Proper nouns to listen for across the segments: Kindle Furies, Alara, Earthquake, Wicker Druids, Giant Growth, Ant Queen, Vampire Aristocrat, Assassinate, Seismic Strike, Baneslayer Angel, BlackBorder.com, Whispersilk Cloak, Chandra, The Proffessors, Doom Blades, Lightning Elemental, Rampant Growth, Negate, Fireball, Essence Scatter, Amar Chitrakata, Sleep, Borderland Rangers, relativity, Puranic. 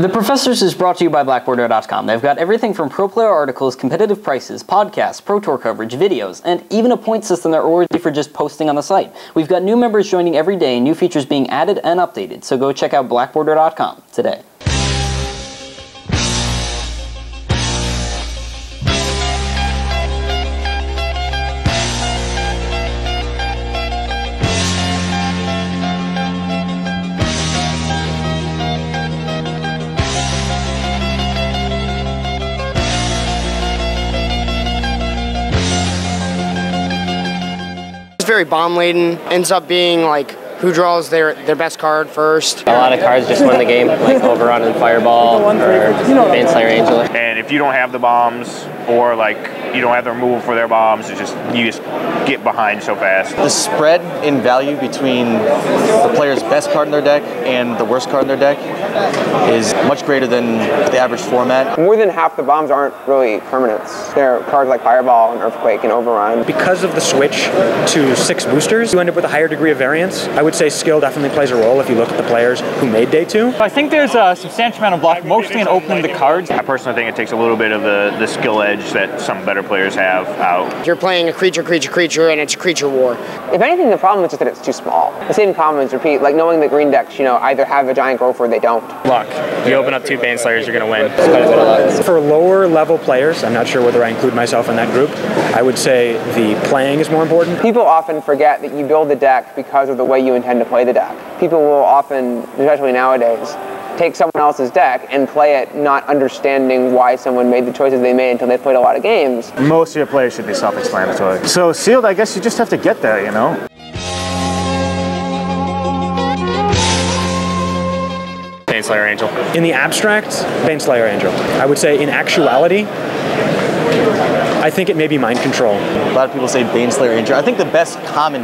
The Professors is brought to you by BlackBorder.com. They've got everything from pro player articles, competitive prices, podcasts, pro tour coverage, videos, and even a point system they're already for just posting on the site. We've got new members joining every day and new features being added and updated, so go check out BlackBorder.com today. Very bomb laden, ends up being like who draws their best card first. A lot of cards just won the game, like Overrun and Fireball or Baneslayer Angel. And if you don't have the bombs or like you don't have the removal for their bombs, it's just you just get behind so fast. The spread in value between the player's best card in their deck and the worst card in their deck is much greater than the average format. More than half the bombs aren't really permanents. They're cards like Fireball and Earthquake and Overrun. Because of the switch to 6 boosters, you end up with a higher degree of variance. I would say skill definitely plays a role if you look at the players who made Day 2. I think there's a substantial amount of block, mostly in opening the cards. I personally think it takes a little bit of the skill edge that some better players have out. You're playing a creature, and it's creature war. If anything, the problem is just that it's too small. The same comments repeat, like knowing the green decks, you know, either have a Giant Growth or they don't. Luck. You open up 2 Baneslayers, you're gonna win. It's quite a bit of luck. For lower level players, I'm not sure whether I include myself in that group, I would say the playing is more important. People often forget that you build the deck because of the way you intend to play the deck. People will often, especially nowadays, take someone else's deck and play it not understanding why someone made the choices they made until they've played a lot of games. Most of your players should be self-explanatory. So sealed, I guess you just have to get there, you know? Baneslayer Angel. In the abstract, Baneslayer Angel. I would say in actuality, I think it may be mind control. A lot of people say Baneslayer Angel. I think the best common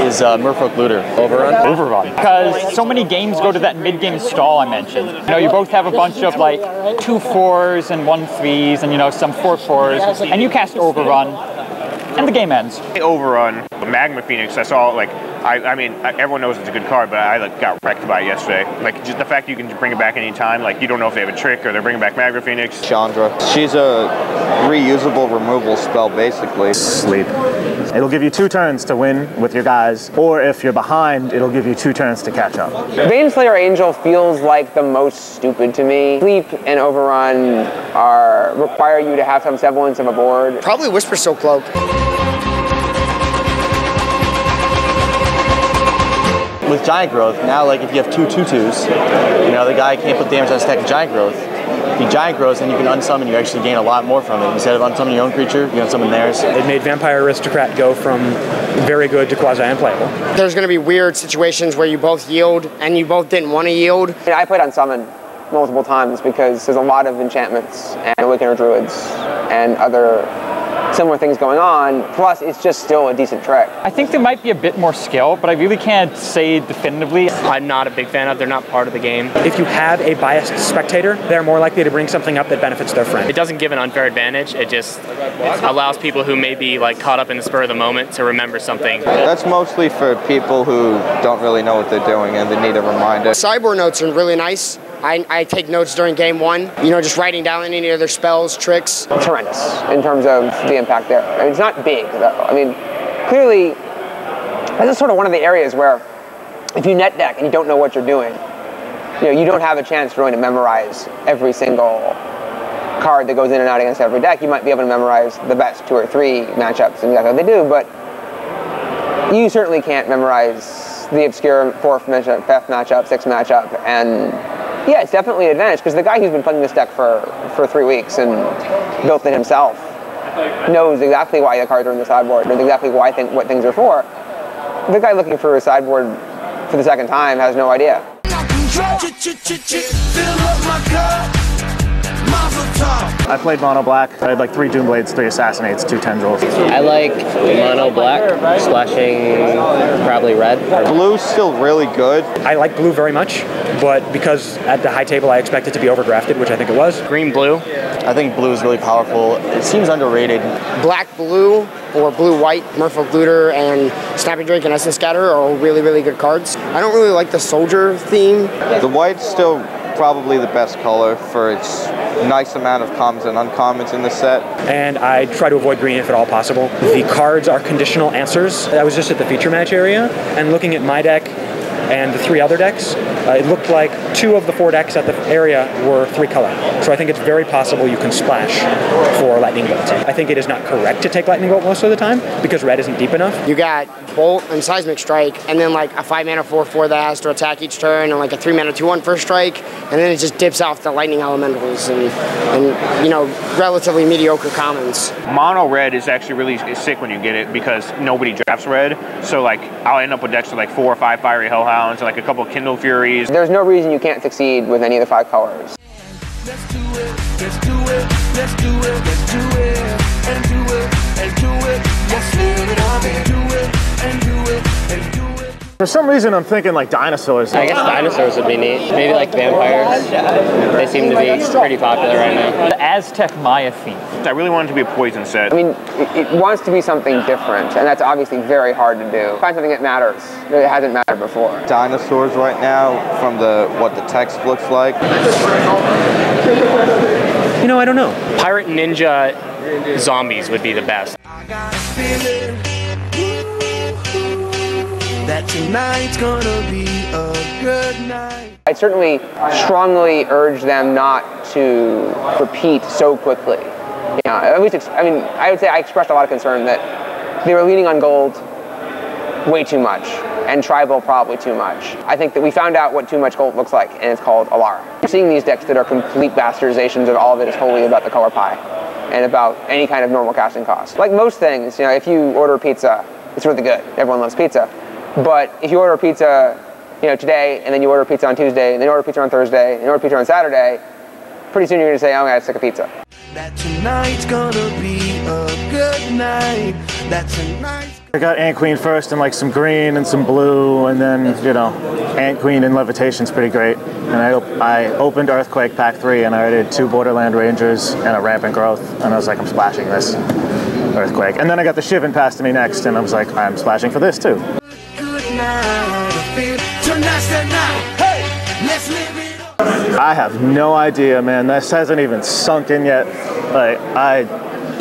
is Merfolk Looter. Overrun? Overrun. Because so many games go to that mid-game stall I mentioned. You know, you both have a bunch of like 2 4s and 1 3s and, you know, some 4 4s, and you cast Overrun, and the game ends. Overrun. Magma Phoenix, I saw, like, I mean, everyone knows it's a good card, but I like got wrecked by it yesterday. Like, just the fact you can bring it back any time, like, you don't know if they have a trick or they're bringing back Magma Phoenix. Chandra. She's a reusable removal spell, basically. Sleep. It'll give you 2 turns to win with your guys, or if you're behind, it'll give you 2 turns to catch up. Baneslayer Angel feels like the most stupid to me. Sleep and Overrun require you to have some semblance of a board. Probably Whispersilk Cloak. With Giant Growth, now like if you have 2 2/2s, you know, the guy can't put damage on his stack of Giant Growth. If he Giant Growths, then you can unsummon, you actually gain a lot more from it. Instead of unsummoning your own creature, you unsummon theirs. It made Vampire Aristocrat go from very good to quasi-unplayable. There's going to be weird situations where you both yield and you both didn't want to yield. I played Unsummon multiple times because there's a lot of enchantments and Wicker Druids and other similar things going on, plus it's just still a decent trick. I think there might be a bit more skill, but I really can't say definitively. I'm not a big fan of, they're not part of the game. If you have a biased spectator, they're more likely to bring something up that benefits their friend. It doesn't give an unfair advantage, it just allows people who may be like caught up in the spur of the moment to remember something. That's mostly for people who don't really know what they're doing and they need a reminder. Cyborg notes are really nice. I take notes during game 1, you know, just writing down any other spells, tricks. It's horrendous in terms of the impact there. I mean, it's not big, though. I mean, clearly, this is sort of one of the areas where if you net deck and you don't know what you're doing, you know, you don't have a chance really to memorize every single card that goes in and out against every deck. You might be able to memorize the best 2 or 3 matchups and exactly what they do, but you certainly can't memorize the obscure 4th matchup, 5th matchup, 6th matchup, and yeah, it's definitely an advantage, because the guy who's been playing this deck for 3 weeks and built it himself knows exactly why the cards are in the sideboard, knows exactly why what things are for. The guy looking for a sideboard for the 2nd time has no idea. I played mono black. I had like 3 Doom Blades, 3 Assassinates, 2 Tendrils. I like mono black, splashing probably red. Blue's still really good. I like blue very much, but because at the high table I expect it to be overdrafted, which I think it was. Green blue. I think blue is really powerful. It seems underrated. Black blue or blue white, Merfolk Looter and Snappy Drake and Essence Scatter are all really, really good cards. I don't really like the soldier theme. The white's still probably the best color for its nice amount of commons and uncommons in the set. And I try to avoid green if at all possible. The cards are conditional answers. I was just at the feature match area and looking at my deck and the three other decks, it looked like two of the four decks at the area were three color. So I think it's very possible you can splash for Lightning Bolt. I think it is not correct to take Lightning Bolt most of the time because red isn't deep enough. You got Bolt and Seismic Strike, and then like a 5-mana 4/4 that has to attack each turn, and like a 3-mana 2/1 first strike, and then it just dips off the Lightning Elementals and you know, relatively mediocre commons. Mono red is actually really sick when you get it because nobody drafts red. So like I'll end up with decks with like 4 or 5 Fiery Hellhounds and like a couple of Kindle Furies. There's no reason you can't succeed with any of the 5 colors. Let's do it, let's do it, let's do it, let's do it, and do it, and do it, let's live it up and do it, and do it, and do it. For some reason, I'm thinking like dinosaurs. I guess dinosaurs would be neat. Maybe like vampires. They seem to be pretty popular right now. The Aztec Maya theme. I really want it to be a poison set. I mean, it wants to be something different, and that's obviously very hard to do. Find something that matters, that hasn't mattered before. Dinosaurs right now, from what the text looks like. You know, I don't know. Pirate ninja zombies would be the best. I got a feeling that tonight's gonna be a good night. I certainly strongly urge them not to repeat so quickly. Yeah, you know, at least it's, I mean, I would say I expressed a lot of concern that they were leaning on gold way too much and tribal probably too much. I think that we found out what too much gold looks like, and it's called Alara. We're seeing these decks that are complete bastardizations and all of it is wholly about the color pie and about any kind of normal casting cost. Like most things, you know, if you order pizza, it's really good. Everyone loves pizza. But if you order pizza, you know, today, and then you order pizza on Tuesday, and then you order pizza on Thursday, and you order pizza on Saturday, pretty soon you're gonna say, "Oh, I'm sick of pizza." That tonight's gonna be a good night. That tonight's. I got Ant Queen first, and like some green and some blue, and then you know, Ant Queen and Levitation's pretty great. And I opened Earthquake Pack 3, and I already had 2 Borderland Rangers and a Rampant Growth, and I was like, I'm splashing this Earthquake. And then I got the Shivan passed to me next, and I was like, I'm splashing for this too. I have no idea, man. This hasn't even sunk in yet. Like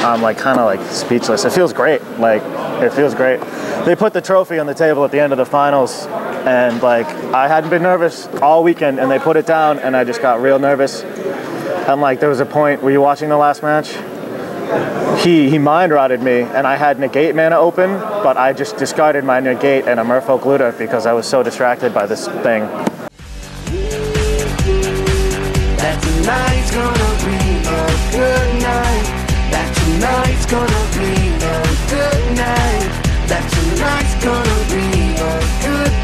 I'm like kind of like speechless. It feels great. Like it feels great. They put the trophy on the table at the end of the finals, and like I hadn't been nervous all weekend, and they put it down, and I just got real nervous. And like there was a point. Were you watching the last match? He mind-rotted me, and I had Negate mana open, but I just discarded my Negate and a Merfolk Looter because I was so distracted by this thing. That tonight's gonna be a good night. That tonight's gonna be a good night. That tonight's gonna be a good night.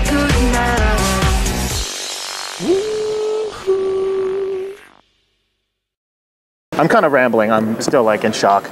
I'm kind of rambling. I'm still like in shock.